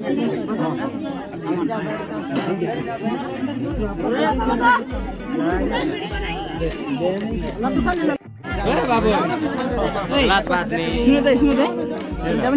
कहना क्या चाह रहे हैं भैया आप?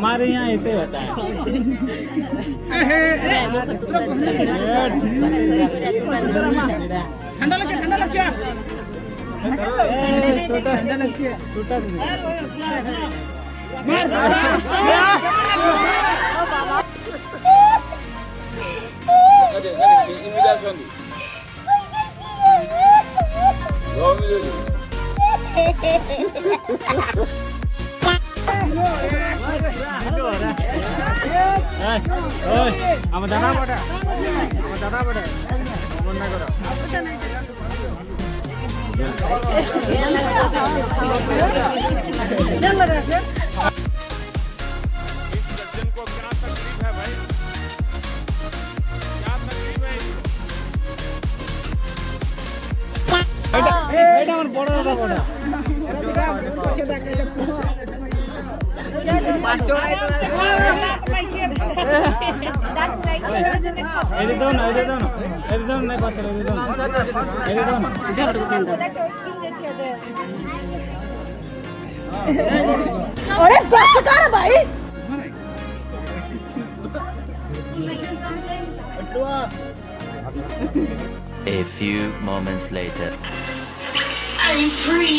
हमारे यहाँ ऐसे होता है। A few moments later. I'm free.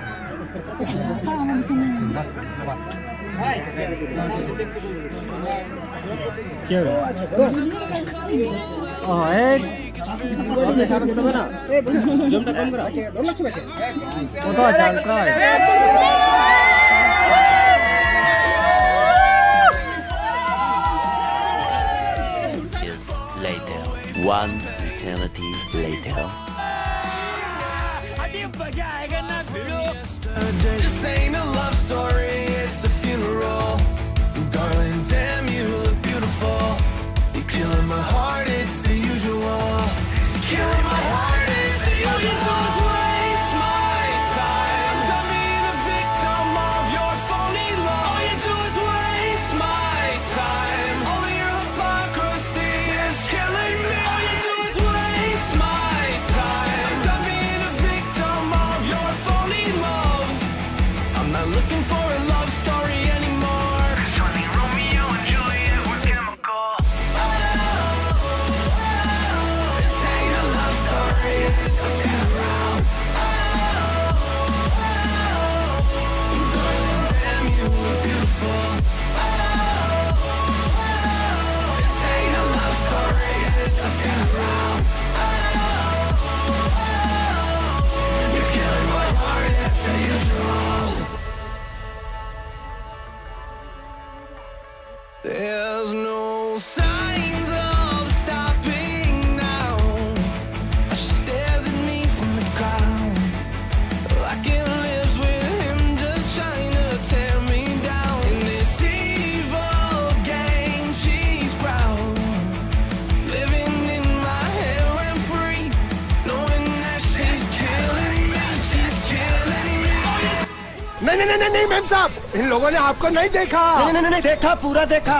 One eternity later. This ain't a love story, it's a funeral. Darling, damn, you look beautiful. You're killing my heart, it's the usual. Killing my heart, it's the usual. There's no signs of stopping now. She stares at me from the crowd, like it lives within, just trying to tear me down. In this evil game, she's proud, living in my hair and free, knowing that she's killing me. She's killing me. No, no, no, no, no, ma'am, sir. इन लोगों ने आपको नहीं देखा। नहीं नहीं नहीं देखा पूरा देखा।